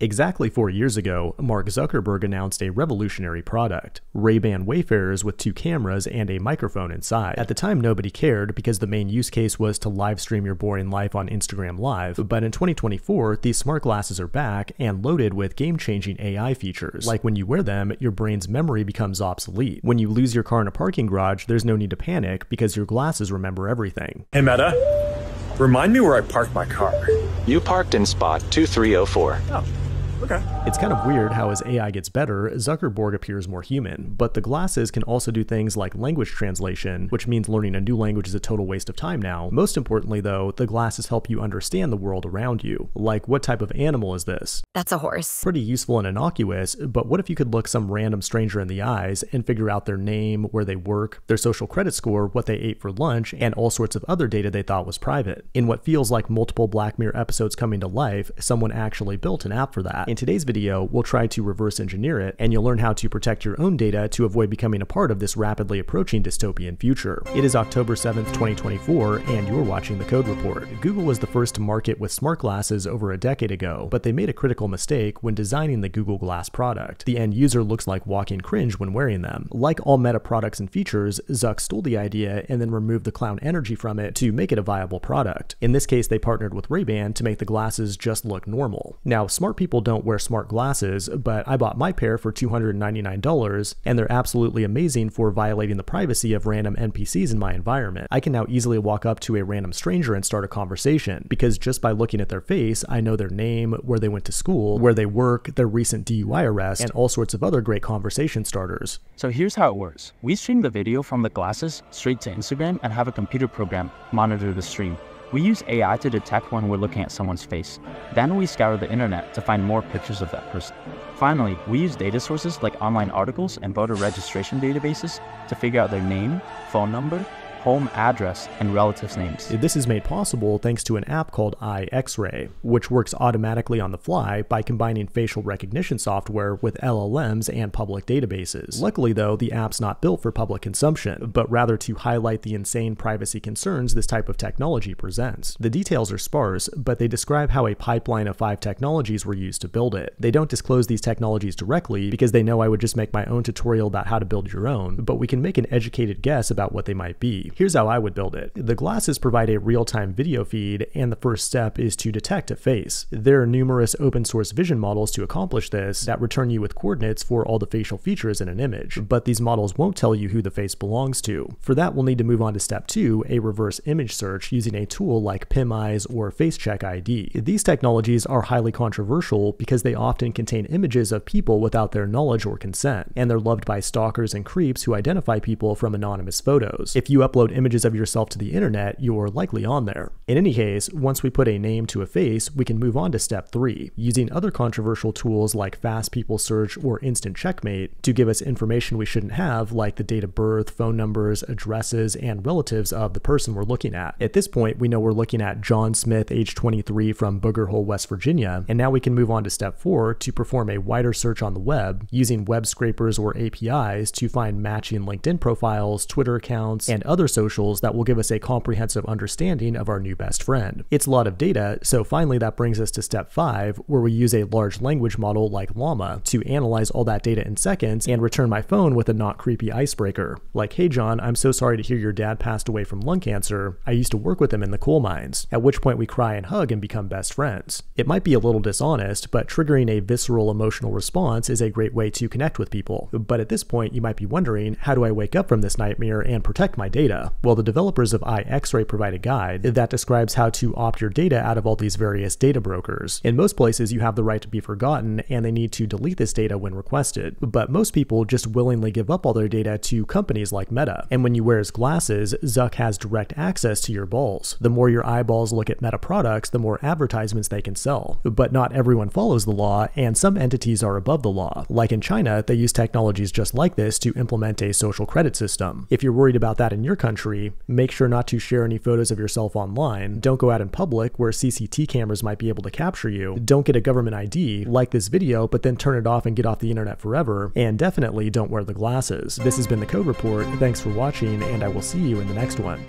Exactly 4 years ago, Mark Zuckerberg announced a revolutionary product, Ray-Ban Wayfarers with two cameras and a microphone inside. At the time, nobody cared because the main use case was to live stream your boring life on Instagram Live, but in 2024, these smart glasses are back and loaded with game-changing AI features. Like when you wear them, your brain's memory becomes obsolete. When you lose your car in a parking garage, there's no need to panic because your glasses remember everything. Hey Meta, remind me where I parked my car. You parked in spot 2304. Oh. Okay. It's kind of weird how as AI gets better, Zuckerberg appears more human, but the glasses can also do things like language translation, which means learning a new language is a total waste of time now. Most importantly though, the glasses help you understand the world around you. Like, what type of animal is this? That's a horse. Pretty useful and innocuous, but what if you could look some random stranger in the eyes and figure out their name, where they work, their social credit score, what they ate for lunch, and all sorts of other data they thought was private? In what feels like multiple Black Mirror episodes coming to life, someone actually built an app for that. In today's video, we'll try to reverse engineer it, and you'll learn how to protect your own data to avoid becoming a part of this rapidly approaching dystopian future. It is October 7th, 2024, and you're watching The Code Report. Google was the first to market with smart glasses over a decade ago, but they made a critical mistake when designing the Google Glass product. The end user looks like walking cringe when wearing them. Like all Meta products and features, Zuck stole the idea and then removed the clown energy from it to make it a viable product. In this case, they partnered with Ray-Ban to make the glasses just look normal. Now, smart people don't wear smart glasses, but I bought my pair for $299, and they're absolutely amazing for violating the privacy of random NPCs in my environment. I can now easily walk up to a random stranger and start a conversation, because just by looking at their face, I know their name, where they went to school, where they work, their recent DUI arrest, and all sorts of other great conversation starters. So here's how it works. We stream the video from the glasses straight to Instagram and have a computer program monitor the stream. We use AI to detect when we're looking at someone's face. Then we scour the internet to find more pictures of that person. Finally, we use data sources like online articles and voter registration databases to figure out their name, phone number, home address, and relatives' names. This is made possible thanks to an app called I-XRAY, which works automatically on the fly by combining facial recognition software with LLMs and public databases. Luckily though, the app's not built for public consumption, but rather to highlight the insane privacy concerns this type of technology presents. The details are sparse, but they describe how a pipeline of 5 technologies were used to build it. They don't disclose these technologies directly because they know I would just make my own tutorial about how to build your own, but we can make an educated guess about what they might be. Here's how I would build it. The glasses provide a real-time video feed, and the first step is to detect a face. There are numerous open-source vision models to accomplish this that return you with coordinates for all the facial features in an image, but these models won't tell you who the face belongs to. For that, we'll need to move on to step 2, a reverse image search using a tool like PimEyes or FaceCheck ID. These technologies are highly controversial because they often contain images of people without their knowledge or consent, and they're loved by stalkers and creeps who identify people from anonymous photos. If you upload images of yourself to the internet, you're likely on there. In any case, once we put a name to a face, we can move on to step 3, using other controversial tools like Fast People Search or Instant Checkmate to give us information we shouldn't have, like the date of birth, phone numbers, addresses, and relatives of the person we're looking at. At this point, we know we're looking at John Smith, age 23, from Booger Hole, West Virginia, and now we can move on to step 4 to perform a wider search on the web, using web scrapers or APIs to find matching LinkedIn profiles, Twitter accounts, and other socials that will give us a comprehensive understanding of our new best friend. It's a lot of data, so finally that brings us to step 5, where we use a large language model like LLAMA to analyze all that data in seconds and return my phone with a not creepy icebreaker. Like, hey John, I'm so sorry to hear your dad passed away from lung cancer. I used to work with him in the coal mines. At which point we cry and hug and become best friends. It might be a little dishonest, but triggering a visceral emotional response is a great way to connect with people. But at this point, you might be wondering, how do I wake up from this nightmare and protect my data? Well, the developers of I-XRAY provide a guide that describes how to opt your data out of all these various data brokers. In most places, you have the right to be forgotten, and they need to delete this data when requested. But most people just willingly give up all their data to companies like Meta. And when you wear his glasses, Zuck has direct access to your balls. The more your eyeballs look at Meta products, the more advertisements they can sell. But not everyone follows the law, and some entities are above the law. Like in China, they use technologies just like this to implement a social credit system. If you're worried about that in your country, make sure not to share any photos of yourself online, don't go out in public where CCT cameras might be able to capture you, don't get a government ID, like this video but then turn it off and get off the internet forever, and definitely don't wear the glasses. This has been The Code Report, thanks for watching, and I will see you in the next one.